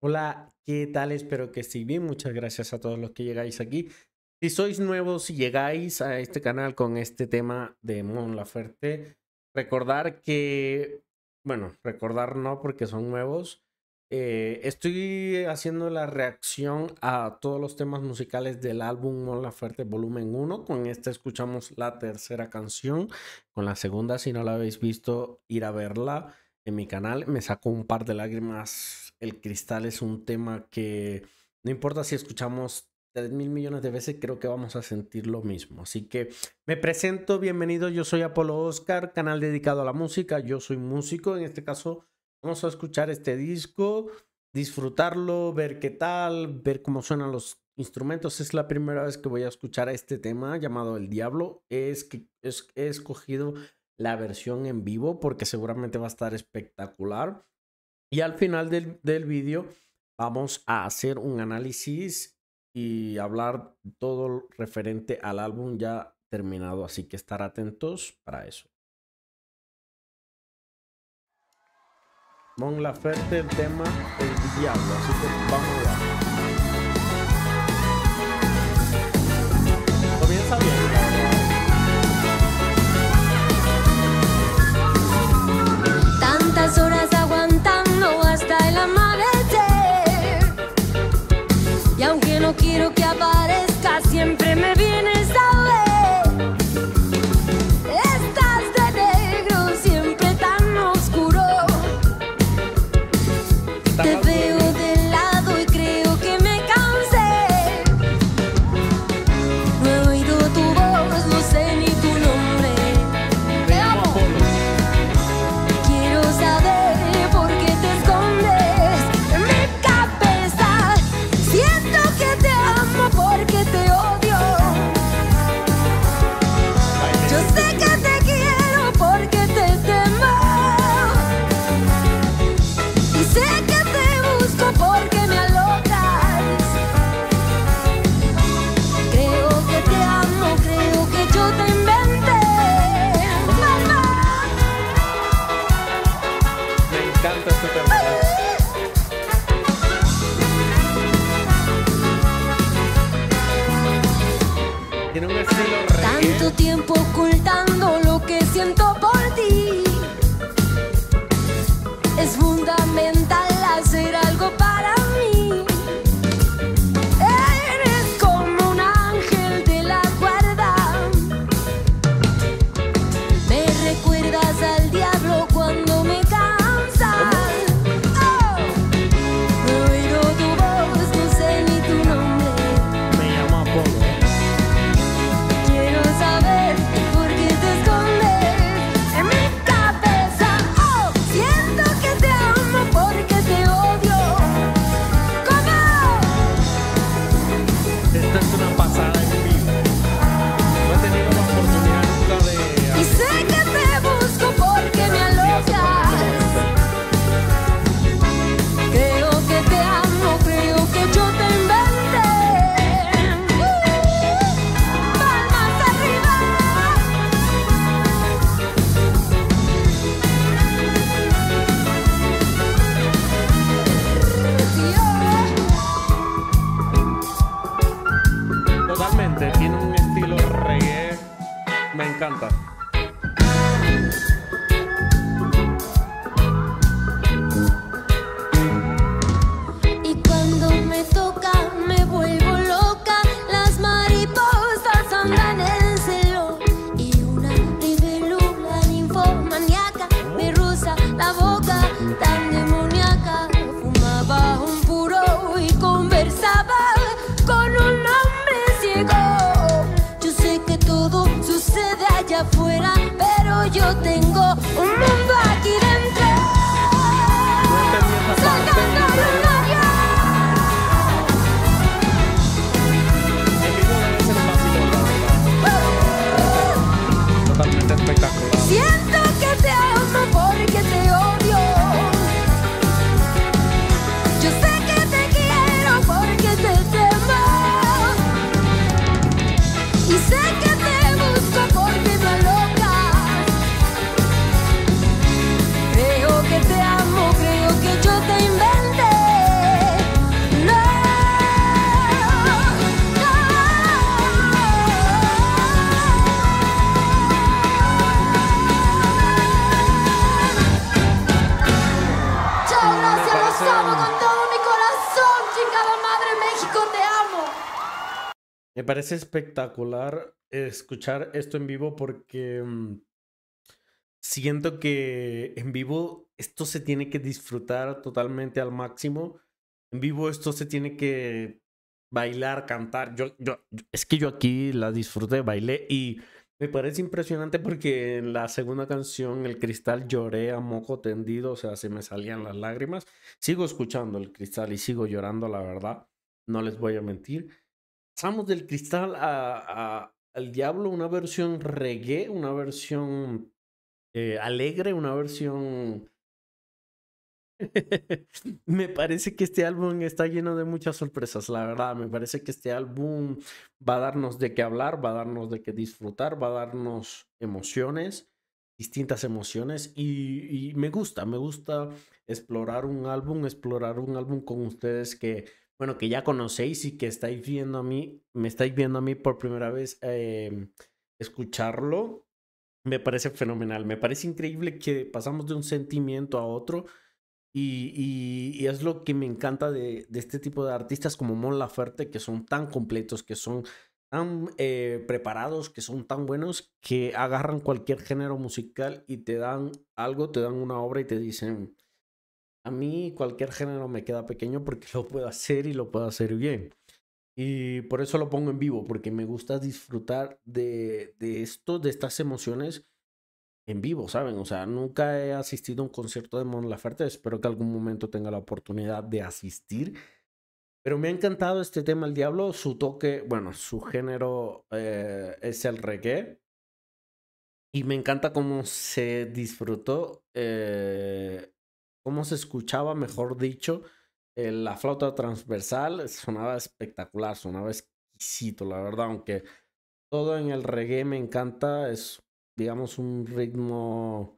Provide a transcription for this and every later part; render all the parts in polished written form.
Hola, ¿qué tal? Espero que estéis bien. Muchas gracias a todos los que llegáis aquí. Si sois nuevos y llegáis a este canal con este tema de Mon Laferte, recordar que, bueno, recordar no porque son nuevos. Estoy haciendo la reacción a todos los temas musicales del álbum Mon Laferte Volumen 1. Con esta escuchamos la tercera canción. Con la segunda, si no la habéis visto, ir a verla en mi canal. Me sacó un par de lágrimas. El cristal es un tema que no importa si escuchamos 3.000 millones de veces, creo que vamos a sentir lo mismo. Así que me presento, bienvenido, yo soy Apolo Oscar, canal dedicado a la música, yo soy músico, en este caso vamos a escuchar este disco, disfrutarlo, ver qué tal, ver cómo suenan los instrumentos. Es la primera vez que voy a escuchar este tema llamado El Diablo. He escogido la versión en vivo porque seguramente va a estar espectacular. Y al final del vídeo vamos a hacer un análisis y hablar todo referente al álbum ya terminado, así que estar atentos para eso. Mon Laferte, el tema El Diablo, así que vamos a ver. Comienza bien. Tantas horas aguantando hasta el amanecer, y aunque no quiero que aparezca, siempre me vienes a ver. Sé que te busco Me parece espectacular escuchar esto en vivo porque siento que en vivo esto se tiene que disfrutar totalmente al máximo. En vivo esto se tiene que bailar, cantar. Es que yo aquí la disfruté, bailé y me parece impresionante porque en la segunda canción, El Cristal, lloré a moco tendido. O sea, se me salían las lágrimas. Sigo escuchando El Cristal y sigo llorando, la verdad. No les voy a mentir. Pasamos del Cristal a El Diablo, una versión reggae, una versión alegre, una versión... Me parece que este álbum está lleno de muchas sorpresas, la verdad. Me parece que este álbum va a darnos de qué hablar, va a darnos de qué disfrutar, va a darnos emociones, distintas emociones, y me gusta explorar un álbum con ustedes que, bueno, que ya conocéis y que estáis viendo a mí, me estáis viendo a mí por primera vez escucharlo. Me parece fenomenal, me parece increíble que pasamos de un sentimiento a otro. Y es lo que me encanta de este tipo de artistas como Mon Laferte, que son tan completos, que son tan preparados, que son tan buenos, que agarran cualquier género musical y te dan algo, te dan una obra y te dicen: a mí cualquier género me queda pequeño porque lo puedo hacer y lo puedo hacer bien. Y por eso lo pongo en vivo, porque me gusta disfrutar de esto, de estas emociones en vivo, ¿saben? O sea, nunca he asistido a un concierto de Mon Laferte. Espero que algún momento tenga la oportunidad de asistir. Pero me ha encantado este tema, El Diablo. Su toque, bueno, su género es el reggae. Y me encanta cómo se disfrutó, cómo se escuchaba, mejor dicho, la flauta transversal. Sonaba espectacular, sonaba exquisito, la verdad. Aunque todo en el reggae me encanta, es... digamos, un ritmo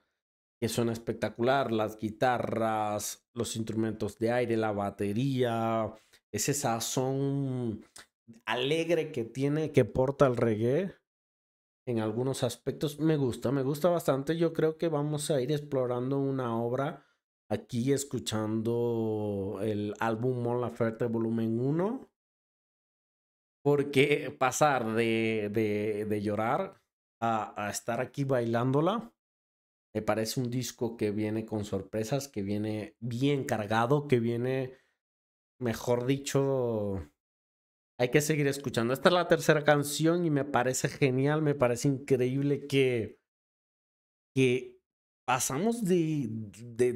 que suena espectacular, las guitarras, los instrumentos de aire, la batería, ese sazón alegre que tiene, que porta el reggae en algunos aspectos. Me gusta bastante. Yo creo que vamos a ir explorando una obra aquí, escuchando el álbum Mon Laferte volumen 1, porque pasar de llorar a estar aquí bailándola, me parece un disco que viene con sorpresas, que viene bien cargado, que viene, mejor dicho, hay que seguir escuchando. Esta es la tercera canción y me parece genial, me parece increíble que pasamos de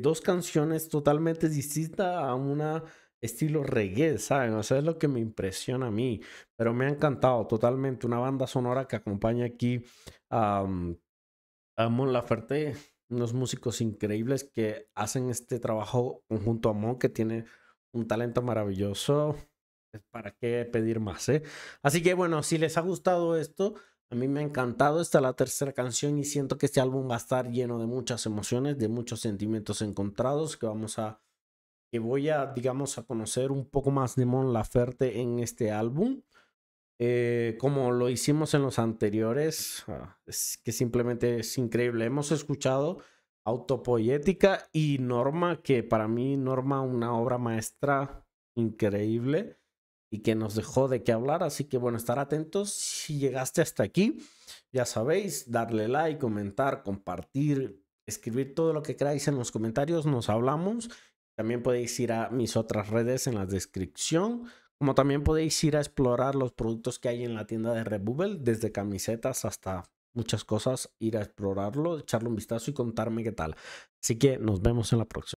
dos canciones totalmente distintas a una estilo reggae, ¿saben? O sea, es lo que me impresiona a mí. Pero me ha encantado totalmente una banda sonora que acompaña aquí a Mon Laferte. Unos músicos increíbles que hacen este trabajo conjunto a Mon, que tiene un talento maravilloso. ¿Para qué pedir más, eh? Así que bueno, si les ha gustado esto, a mí me ha encantado. Esta es la tercera canción y siento que este álbum va a estar lleno de muchas emociones, de muchos sentimientos encontrados que vamos a... que voy a, digamos, a conocer un poco más de Mon Laferte en este álbum, como lo hicimos en los anteriores. Es que simplemente es increíble. Hemos escuchado Autopoyética y Norma, que para mí Norma, una obra maestra increíble y que nos dejó de qué hablar. Así que bueno, estar atentos. Si llegaste hasta aquí, ya sabéis, darle like, comentar, compartir, escribir todo lo que queráis en los comentarios. Nos hablamos. También podéis ir a mis otras redes en la descripción, como también podéis ir a explorar los productos que hay en la tienda de Redbubble, desde camisetas hasta muchas cosas, ir a explorarlo, echarle un vistazo y contarme qué tal. Así que nos vemos en la próxima.